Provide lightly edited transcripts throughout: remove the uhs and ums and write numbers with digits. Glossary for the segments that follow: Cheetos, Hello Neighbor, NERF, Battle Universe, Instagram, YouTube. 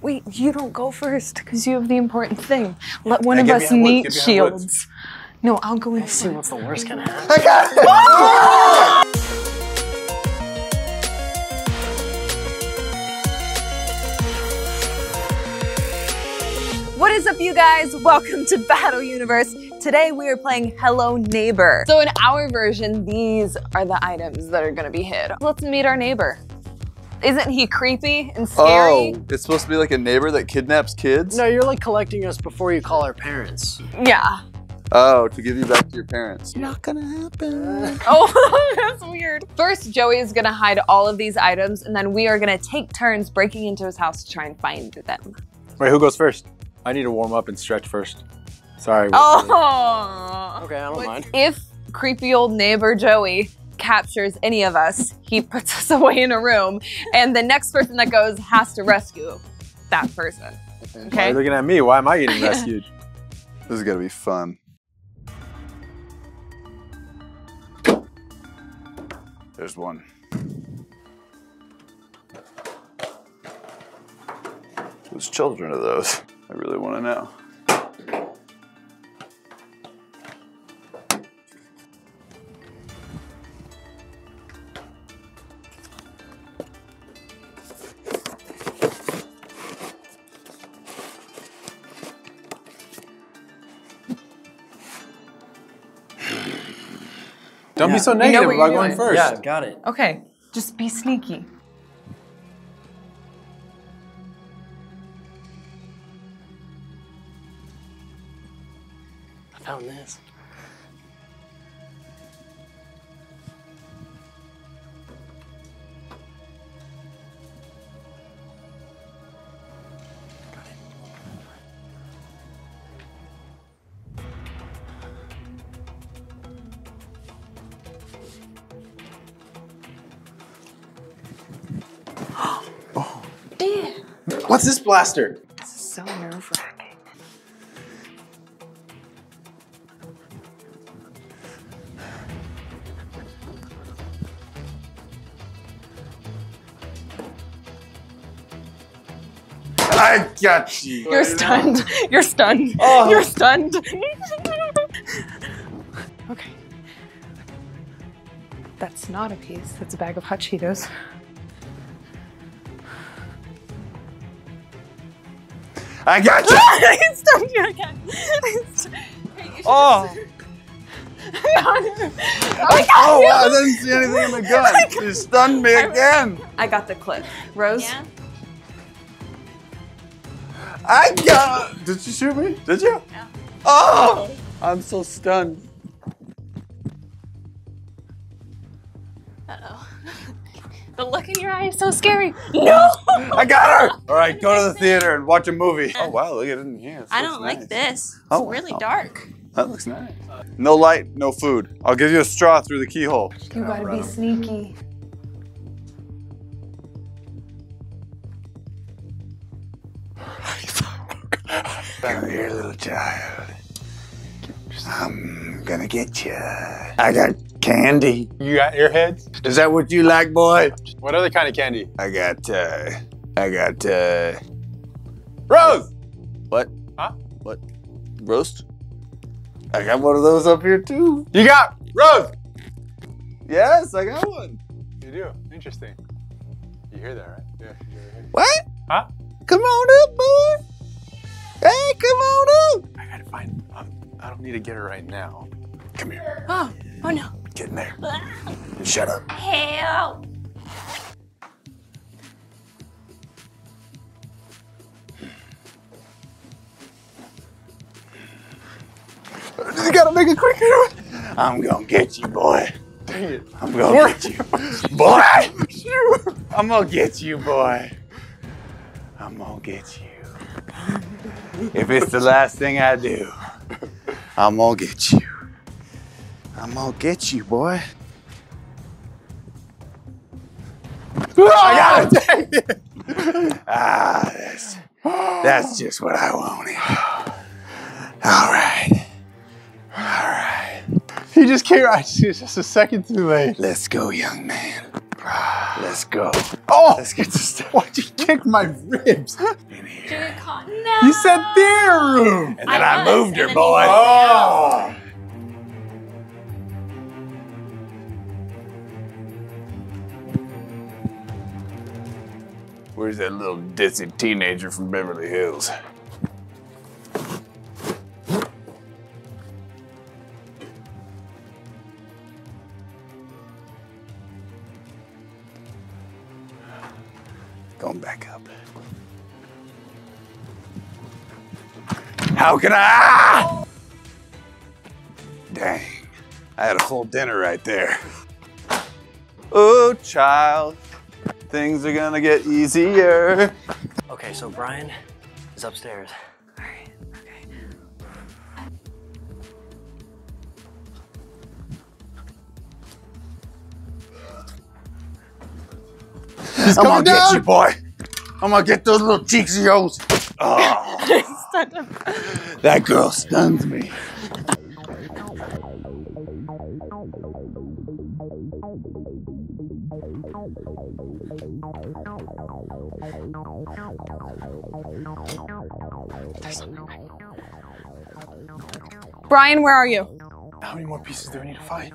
Wait, you don't go first because you have the important thing. Let one of us need shields. No, I'll go and see what's the worst can happen. I got it! Oh! What is up, you guys? Welcome to Battle Universe. Today we are playing Hello Neighbor. So in our version, these are the items that are gonna be hid. Let's meet our neighbor. Isn't he creepy and scary? Oh, it's supposed to be like a neighbor that kidnaps kids? No, you're like collecting us before you call our parents. Yeah. Oh, to give you back to your parents. Not gonna happen. Oh, that's weird. First, Joey is gonna hide all of these items, and then we are gonna take turns breaking into his house to try and find them. Wait, who goes first? I need to warm up and stretch first. Sorry. Oh. Okay, I don't mind. If creepy old neighbor Joey captures any of us, he puts us away in a room, and the next person that goes has to rescue that person. Okay. Why are you looking at me? Why am I getting rescued? This is gonna be fun. There's one. Whose children are those? I really want to know. Don't be so negative about going first. Yeah, got it. Okay, just be sneaky. I found this. What's this blaster? This is so nerve-wracking. I got you. You're stunned. You're stunned. Oh. You're stunned. Okay. That's not a piece. That's a bag of hot Cheetos. I got you! I stunned you again. Wait, you oh! Oh, wow, I didn't see anything in my gun. You stunned me again. I got the clip. Rose? Yeah. I got. Did you shoot me? Did you? Yeah. Oh! I'm so stunned. Uh oh. The look in your eye is so scary. No! I got her! All right, go to the theater and watch a movie. Oh, wow, look at it in here. I don't like this. It's really dark. That looks nice. No light, no food. I'll give you a straw through the keyhole. You gotta be sneaky. Come here, little child. I'm gonna get you. I got candy. You got earheads? Is that what you like, boy? What other kind of candy? I got Rose! What? Huh? What? Roast? I got one of those up here too. You got Rose! Yes, I got one. You do? Interesting. You hear that, right? Yeah. What? Huh? Come on up, boy! Hey, come on up! I gotta find I don't need to get her right now. Come here. Oh, oh no. Get in there. Shut up. Help! You gotta make it quicker. I'm gonna get you, boy. Dang it. I'm gonna get you. Boy! I'm gonna get you, boy. I'm gonna get you. If it's the last thing I do, I'm gonna get you. I'm gonna get you, boy. Oh, I got it! Ah, that's just what I wanted. All right. All right. He just came right. It's just a second too late. Let's go, young man. Let's Let's go. Oh! Let's get to start. Why'd you kick my ribs? In here. No. You said their room. And then I moved her, boy. Oh! Where's that little ditzy teenager from Beverly Hills? Going back up. How can I? Ah! Dang, I had a whole dinner right there. Oh, child, things are gonna get easier. Okay, so Brian is upstairs. All right, okay. He's coming down. I'm gonna get you, boy. I'm gonna get those little cheeksy hoes. Oh. That girl stuns me. Brian, where are you? How many more pieces do we need to find?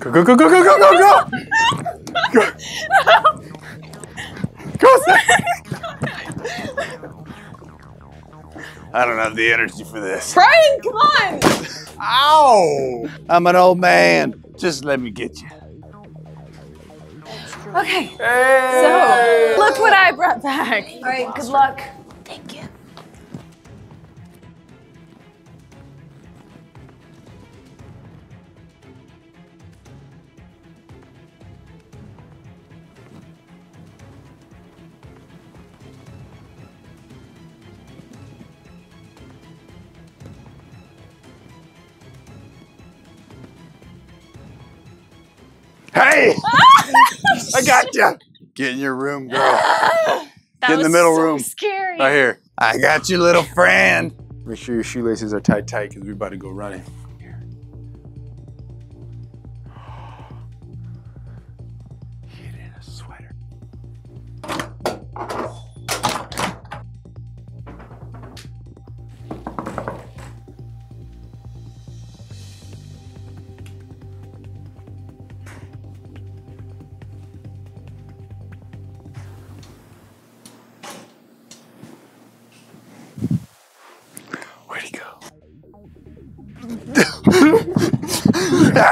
Go, go, go, go, go, go, go, go! Go! Go, I don't have the energy for this. Brian, come on! Ow! I'm an old man. Just let me get you. Okay. Hey. So, look what I brought back. All right, good luck. Thank you. Hey! I got you. Get in your room, girl. Get in the middle room. Scary. Right here. I got you, little friend. Make sure your shoelaces are tight, because we're about to go running. Here. Get in a sweater.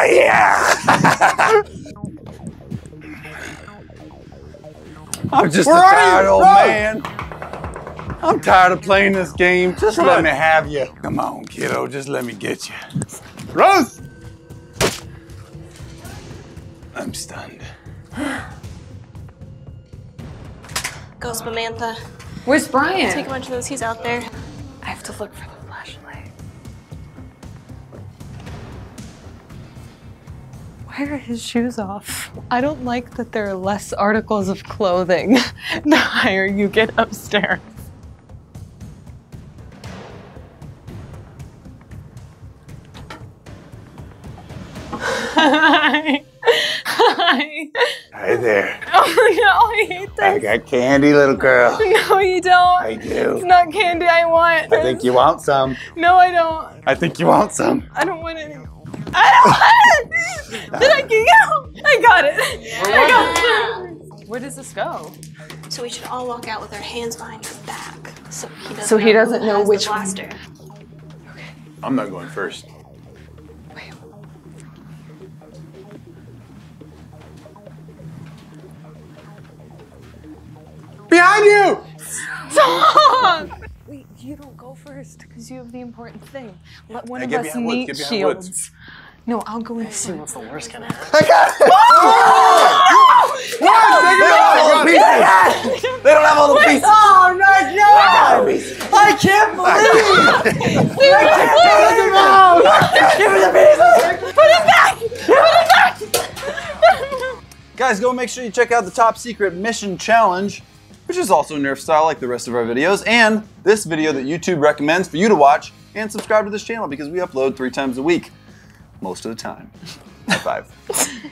Yeah! I'm just a tired old man. I'm tired of playing this game. Just let me have you. Come on, kiddo. Just let me get you. Rose! I'm stunned. Go, Samantha. Where's Brian? Take a bunch of those. He's out there. I have to look for the flashlight. Why are his shoes off? I don't like that there are less articles of clothing the higher you get upstairs. Hi. Hi. Hi there. Oh no, I hate this. I got candy, little girl. No, you don't. I do. It's not candy I want. I think you want some. No, I don't. I think you want some. I don't want any. I don't want it! Did I get it? I got it. Yeah. Where does this go? So we should all walk out with our hands behind our back. So he doesn't know which one. Okay. I'm not going first. Wait. Behind you! Stop! Wait, you don't go first because you have the important thing. Let one of us need shields. No, I'll go in. See what's the worst gonna happen. I got it! No! They don't have all the pieces! Oh my God! I can't believe it! Give me the pieces! Put it back! Put it back! Guys, go make sure you check out the Top Secret Mission Challenge, which is also NERF style like the rest of our videos, and this video that YouTube recommends for you to watch, and subscribe to this channel because we upload 3 times a week. Most of the time. High five.